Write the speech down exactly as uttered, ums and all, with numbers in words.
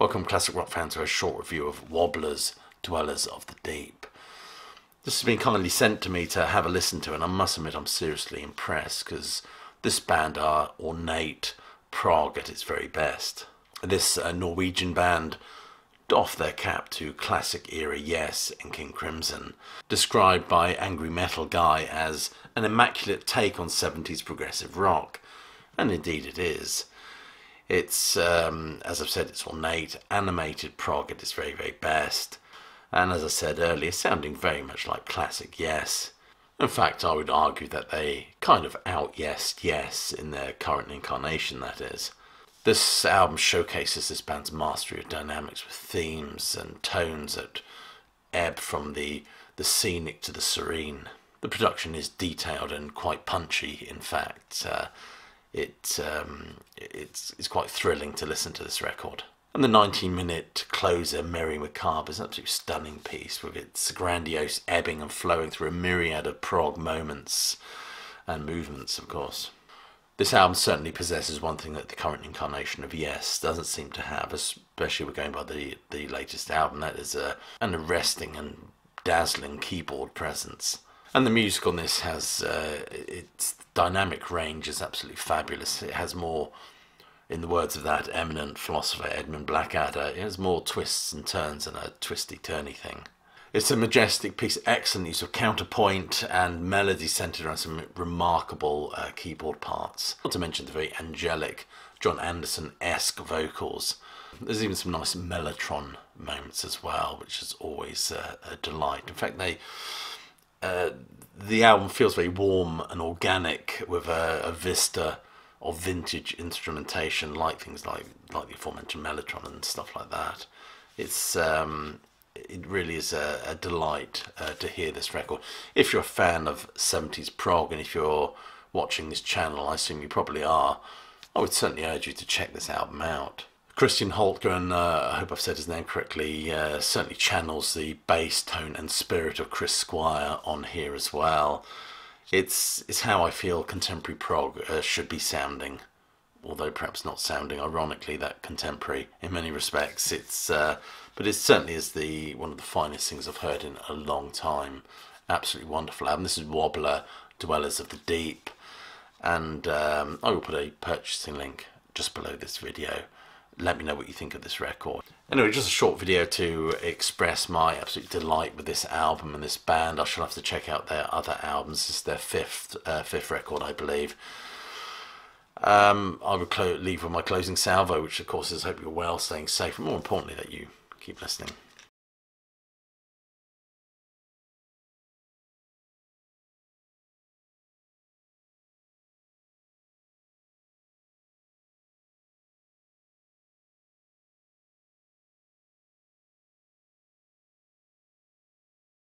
Welcome classic rock fans to a short review of Wobblers, Dwellers of the Deep. This has been kindly sent to me to have a listen to, and I must admit I'm seriously impressed, because this band are ornate prog at its very best. This uh, Norwegian band doff their cap to classic era Yes and King Crimson, described by Angry Metal Guy as an immaculate take on seventies progressive rock, and indeed it is. It's, um, as I've said, it's ornate, animated prog at its very, very best. And as I said earlier, sounding very much like classic Yes. In fact, I would argue that they kind of out-yesed Yes in their current incarnation, that is. This album showcases this band's mastery of dynamics with themes and tones that ebb from the, the scenic to the serene. The production is detailed and quite punchy, in fact. Uh, It, um, it's, it's quite thrilling to listen to this record. And the nineteen minute closer, Merry Macabre, is an absolutely stunning piece with its grandiose ebbing and flowing through a myriad of prog moments and movements, of course. This album certainly possesses one thing that the current incarnation of Yes doesn't seem to have, especially we're going by the, the latest album, that is a, an arresting and dazzling keyboard presence. And the music on this has, uh, its dynamic range is absolutely fabulous. It has more, in the words of that eminent philosopher Edmund Blackadder, it has more twists and turns than a twisty-turny thing. It's a majestic piece, excellent use of counterpoint and melody centred around some remarkable uh, keyboard parts. Not to mention the very angelic, John Anderson-esque vocals. There's even some nice Mellotron moments as well, which is always uh, a delight. In fact, they... Uh, the album feels very warm and organic, with a, a vista of vintage instrumentation, like things like like the aforementioned Mellotron and stuff like that. It's um, it really is a, a delight uh, to hear this record. If you're a fan of seventies prog, and if you're watching this channel, I assume you probably are, I would certainly urge you to check this album out. Christian Holtgren, uh, I hope I've said his name correctly, uh, certainly channels the bass tone and spirit of Chris Squire on here as well. It's, it's how I feel contemporary prog uh, should be sounding, although perhaps not sounding ironically that contemporary in many respects. It's, uh, but it certainly is the one of the finest things I've heard in a long time. Absolutely wonderful album. This is Wobbler, Dwellers of the Deep, and um, I will put a purchasing link just below this video. Let me know what you think of this record. Anyway, just a short video to express my absolute delight with this album and this band. I shall have to check out their other albums. This is their fifth uh, fifth record, I believe. Um, I would leave with my closing salvo, which of course is hope you're well, staying safe, and more importantly that you keep listening.